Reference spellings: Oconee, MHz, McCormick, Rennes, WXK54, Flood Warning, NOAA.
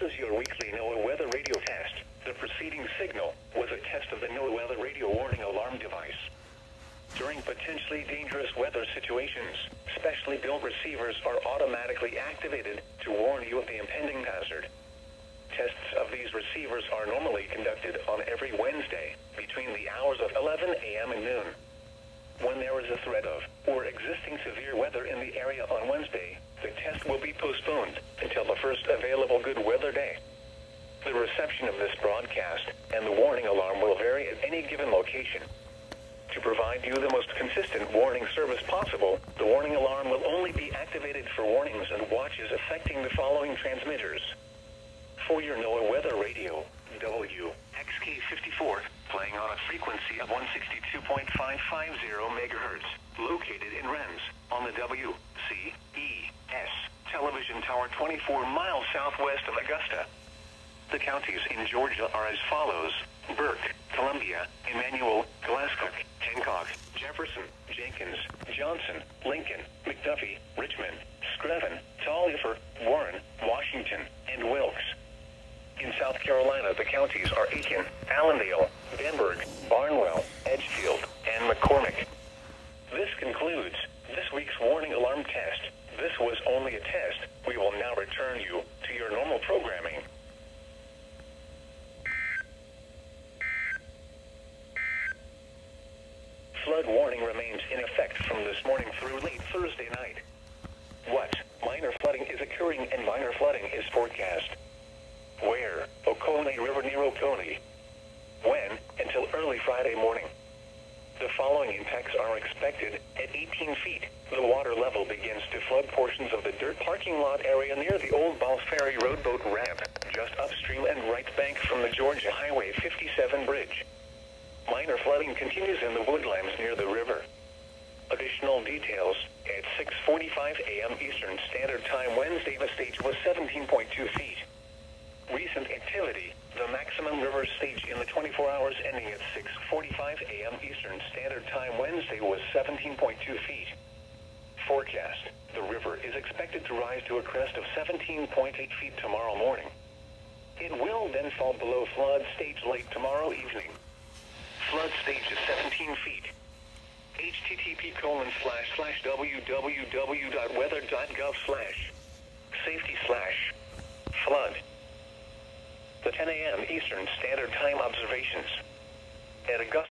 This is your weekly NOAA weather radio test. The preceding signal was a test of the NOAA weather radio warning alarm device. During potentially dangerous weather situations, specially built receivers are automatically activated to warn you of the impending hazard. Tests of these receivers are normally conducted on every Wednesday between the hours of 11 a.m. and noon. When there is a threat of or existing severe weather in the area on Wednesday, the test will be postponed until the first available good weather day. The reception of this broadcast and the warning alarm will vary at any given location. To provide you the most consistent warning service possible, the warning alarm will only be activated for warnings and watches affecting the following transmitters. For your NOAA weather radio, WXK54, playing on a frequency of 162.550 MHz, located in Rennes, on the WCES television tower 24 miles southwest of Augusta. The counties in Georgia are as follows: Burke, Columbia, Emanuel, Glasscock, Hancock, Jefferson, Jenkins, Johnson, Lincoln, McDuffie, Richmond, Screven, Taliaferro, Warren, Washington, and Wilkes. In South Carolina, the counties are Aiken, Allendale, Benburg, Barnwell, Edgefield, and McCormick. This concludes this week's warning alarm test. This was only a test. We will now return you to your normal programming. Flood warning remains in effect from this morning through late Thursday night. What? Minor flooding is occurring and minor flooding is forecast. Where? Oconee River near Oconee. When? Until early Friday morning. The following impacts are expected. At 18 feet, the water level begins to flood portions of the dirt parking lot area near the Old Balls Ferry Roadboat Ramp, just upstream and right bank from the Georgia Highway 57 bridge. Minor flooding continues in the woodlands near the river. Additional details. At 6:45 a.m. Eastern Standard Time Wednesday, the stage was 17.2 feet. Recent activity, the maximum river stage in the 24 hours ending at 6:45 a.m. Eastern Standard Time Wednesday was 17.2 feet. Forecast, the river is expected to rise to a crest of 17.8 feet tomorrow morning. It will then fall below flood stage late tomorrow evening. Flood stage is 17 feet. http://www.weather.gov/safety/flood. The 10 a.m. Eastern Standard Time observations at Augusta.